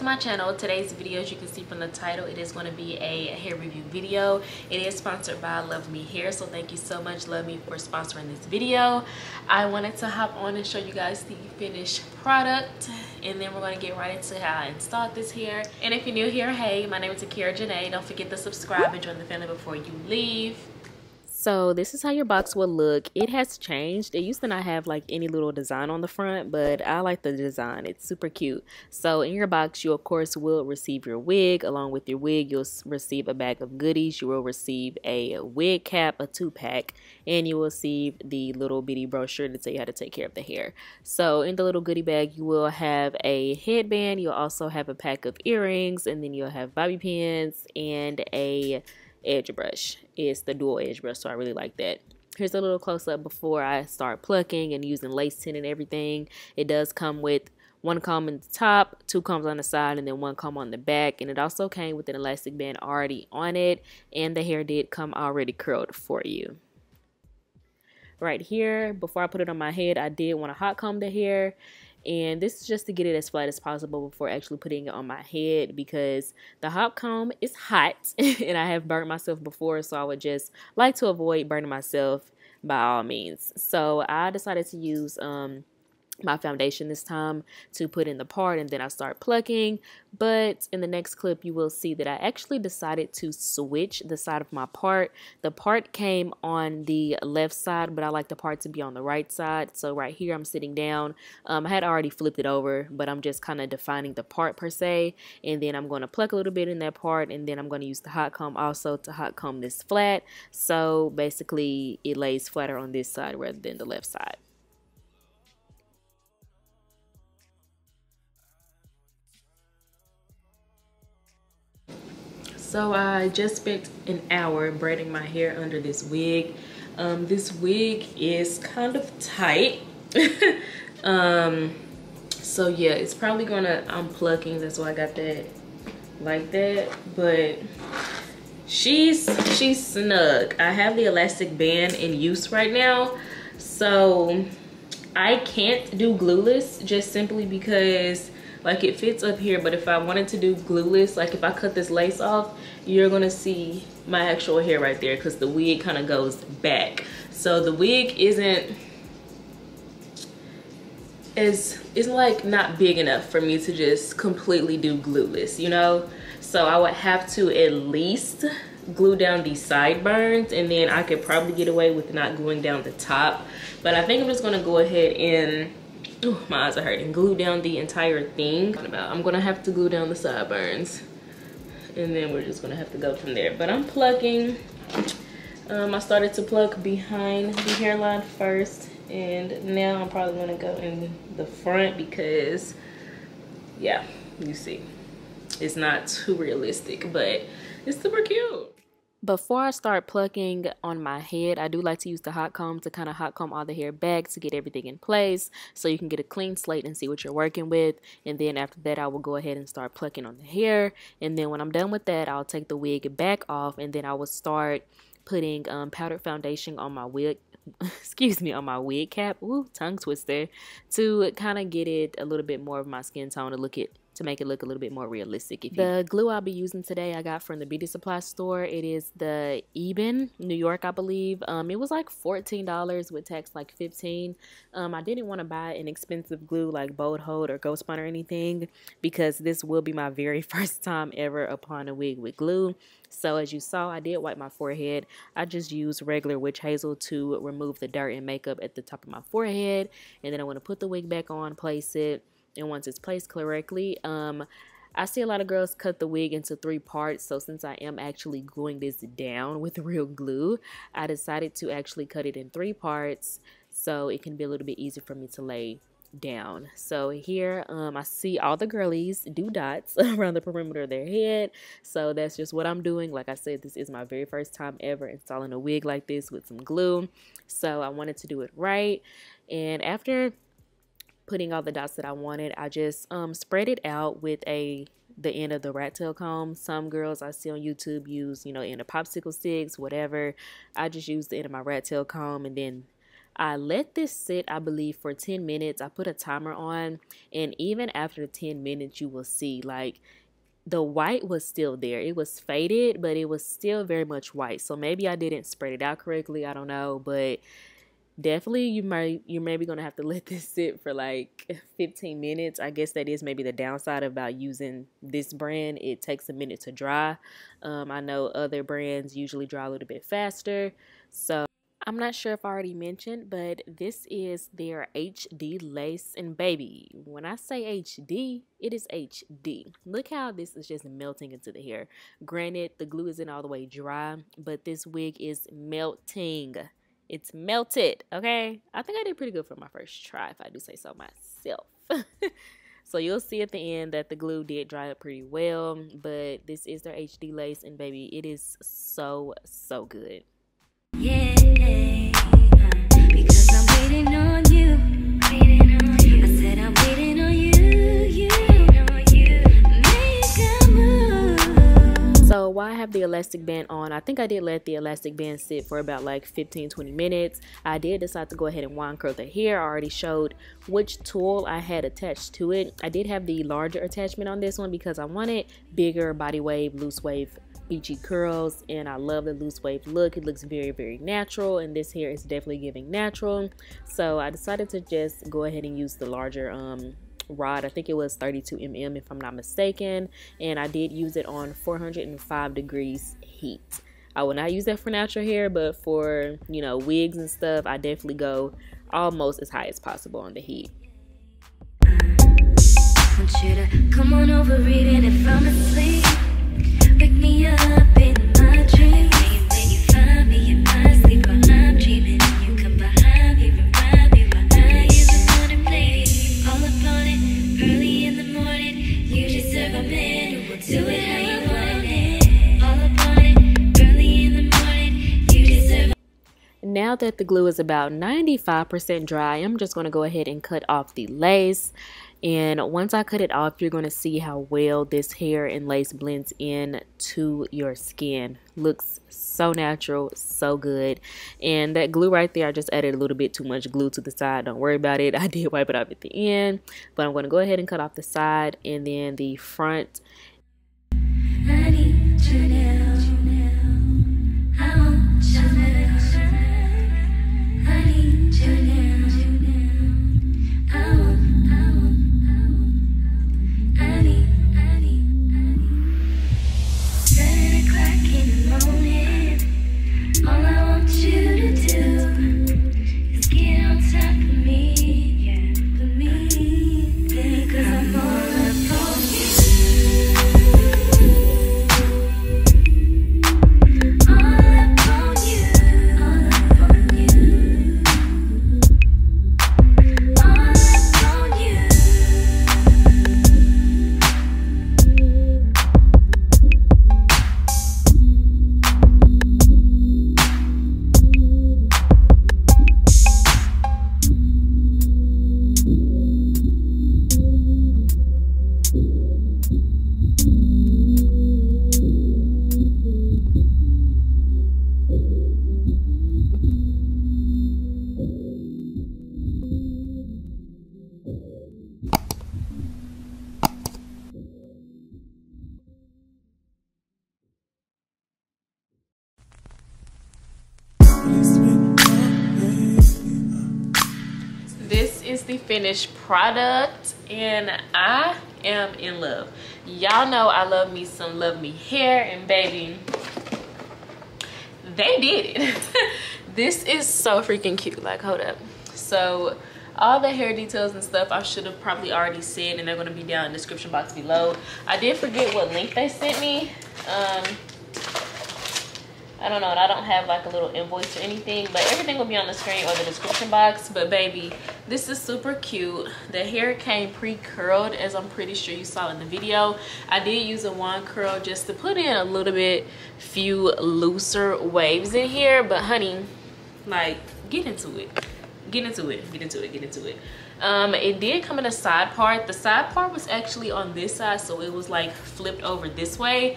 to my channel. Today's video, as you can see from the title, it is going to be a hair review video. It is sponsored by Luvme Hair, so thank you so much, Luvme, for sponsoring this video. I wanted to hop on and show you guys the finished product, and then we're going to get right into how I installed this hair. And if you're new here, hey, my name is Akira Janae. Don't forget to subscribe and join the family before you leave. So this is how your box will look. It has changed. It used to not have like any little design on the front, but I like the design. It's super cute. So in your box, you of course will receive your wig. Along with your wig, you'll receive a bag of goodies. You will receive a wig cap, a 2-pack, and you will receive the little bitty brochure to tell you how to take care of the hair. So in the little goodie bag, you will have a headband. You'll also have a pack of earrings, and then you'll have bobby pins and a edge brush. It's the dual edge brush, so I really like that. Here's a little close-up before I start plucking and using lace tint and everything. It does come with one comb in the top, 2 combs on the side, and then 1 comb on the back, and it also came with an elastic band already on it, and the hair did come already curled for you. Right here, before I put it on my head, I did want to hot comb the hair. And this is just to get it as flat as possible before actually putting it on my head, because the hot comb is hot and I have burnt myself before, so I would just like to avoid burning myself by all means. So I decided to use my foundation this time to put in the part, and then I start plucking. But in the next clip, you will see that I actually decided to switch the side of my part. The part came on the left side, but I like the part to be on the right side. So right here, I'm sitting down. I had already flipped it over, but I'm just kind of defining the part per se. And then I'm going to pluck a little bit in that part, and then I'm going to use the hot comb also to hot comb this flat. So basically, it lays flatter on this side rather than the left side. So I just spent an hour braiding my hair under this wig. This wig is kind of tight. So yeah, it's probably gonna, I'm plucking, that's why I got that like that. But she's snug. I have the elastic band in use right now, so I can't do glueless just simply because like it fits up here. But if I wanted to do glueless, like if I cut this lace off, you're gonna see my actual hair right there, because the wig kind of goes back. So the wig isn't like not big enough for me to just completely do glueless, you know? So I would have to at least glue down the sideburns, and then I could probably get away with not gluing down the top. But I think I'm just gonna go ahead and, ooh, my eyes are hurting, glue down the entire thing. I'm gonna have to glue down the sideburns, and then we're just gonna have to go from there. But I'm plucking. I started to pluck behind the hairline first, and now I'm probably gonna go in the front because, yeah, you see, it's not too realistic, but it's super cute. Before I start plucking on my head, I do like to use the hot comb to kind of hot comb all the hair back to get everything in place so you can get a clean slate and see what you're working with. And then after that, I will go ahead and start plucking on the hair. And then when I'm done with that, I'll take the wig back off, and then I will start putting powdered foundation on my wig, excuse me, on my wig cap, ooh, tongue twister, to kind of get it a little bit more of my skin tone, to look it, to make it look a little bit more realistic. The glue I'll be using today, I got from the beauty supply store. It is the EBIN New York, I believe. It was like $14 with tax, like $15. I didn't want to buy an expensive glue like Bold Hold or Ghostbun or anything, because this will be my very first time ever upon a wig with glue. So as you saw, I did wipe my forehead. I just used regular witch hazel to remove the dirt and makeup at the top of my forehead, and then I want to put the wig back on, place it. And once it's placed correctly, I see a lot of girls cut the wig into 3 parts. So since I am actually gluing this down with real glue, I decided to actually cut it in 3 parts so it can be a little bit easier for me to lay down. So here, I see all the girlies do dots around the perimeter of their head. So that's just what I'm doing. Like I said, this is my very first time ever installing a wig like this with some glue. So I wanted to do it right. And after putting all the dots that I wanted, I just spread it out with the end of the rat tail comb. Some girls I see on YouTube use, you know, end of popsicle sticks, whatever. I just used the end of my rat tail comb, and then I let this sit, I believe, for 10 minutes. I put a timer on, and even after 10 minutes, you will see like the white was still there. It was faded, but it was still very much white. So maybe I didn't spread it out correctly. I don't know, but definitely you're maybe gonna have to let this sit for like 15 minutes. I guess that is maybe the downside about using this brand. It takes a minute to dry. I know other brands usually dry a little bit faster. So I'm not sure if I already mentioned, but this is their HD Lace. And baby, when I say HD, it is HD. Look how this is just melting into the hair. Granted, the glue isn't all the way dry, but this wig is melting. It's melted, okay? I think I did pretty good for my first try, if I do say so myself. So you'll see at the end that the glue did dry up pretty well, but this is their HD Lace, and baby, it is so, so good. Yeah, because I'm waiting on you. I said I'm waiting on you. So while I have the elastic band on, I think I did let the elastic band sit for about like 15-20 minutes. I did decide to go ahead and wand curl the hair. I already showed which tool I had attached to it. I did have the larger attachment on this one because I wanted bigger body wave, loose wave, beachy curls, and I love the loose wave look. It looks very, very natural, and this hair is definitely giving natural. So I decided to just go ahead and use the larger rod. I think it was 32mm if I'm not mistaken, and I did use it on 405 degrees heat. I will not use that for natural hair, but for, you know, wigs and stuff, I definitely go almost as high as possible on the heat. Come on over, read it if I'm asleep. Pick me up in my dream. When you find me in my sleep, I'm dreaming. Do it how you want it. All upon it. Early in the morning, you deserve it. Now that the glue is about 95% dry, I'm just going to go ahead and cut off the lace. And once I cut it off, you're going to see how well this hair and lace blends in to your skin. Looks so natural, so good. And that glue right there, I just added a little bit too much glue to the side. Don't worry about it. I did wipe it off at the end, but I'm going to go ahead and cut off the side and then the front. I need Chanel. I want Chanel. I need Chanel. The finished product, and I am in love. Y'all know I love me some Luvme Hair, and baby, they did it. This is so freaking cute. Like, hold up. So all the hair details and stuff I should have probably already said, and they're going to be down in the description box below. I did forget what link they sent me. I don't know, and I don't have like a little invoice or anything, but everything will be on the screen or the description box. But baby, this is super cute. The hair came pre-curled, as I'm pretty sure you saw in the video. I did use a wand curl just to put in a little bit few looser waves in here, but honey, like, get into it. Get into it. It did come in a side part. The side part was actually on this side, so it was like flipped over this way.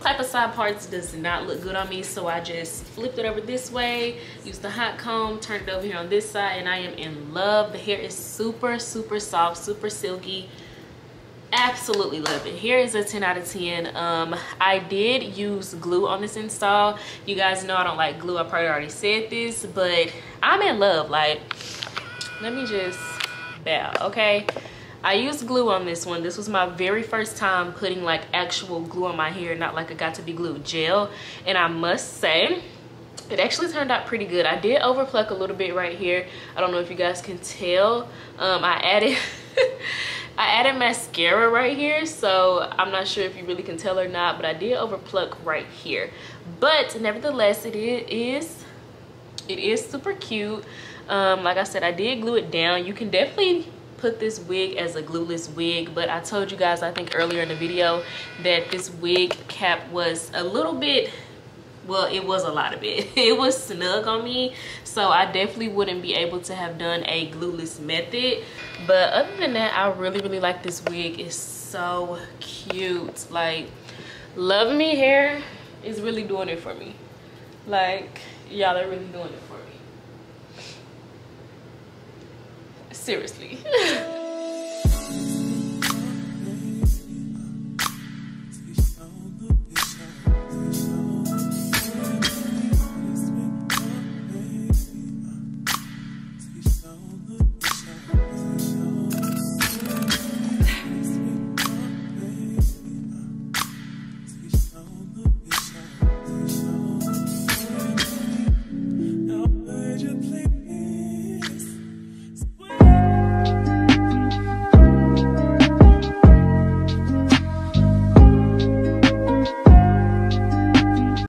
Type of side parts does not look good on me, so I just flipped it over this way, used the hot comb, turned it over here on this side, and I am in love. The hair is super, super soft, super silky. Absolutely love it. Hair is a 10 out of 10. I did use glue on this install. You guys know I don't like glue. I probably already said this, but I'm in love. Like, let me just bow, okay? I used glue on this one. This was my very first time putting like actual glue on my hair, not like a got to be glue gel. And I must say, it actually turned out pretty good. I did over pluck a little bit right here. I don't know if you guys can tell. I added mascara right here, so I'm not sure if you really can tell or not, but I did over pluck right here. But nevertheless, it is super cute. Like I said, I did glue it down. You can definitely put this wig as a glueless wig, but I told you guys I think earlier in the video that this wig cap was a little bit, well, it was a lot of it, it was snug on me, so I definitely wouldn't be able to have done a glueless method. But other than that, I really like this wig. It's so cute. Like, Luvme Hair is really doing it for me. Like, y'all are really doing it for me, seriously.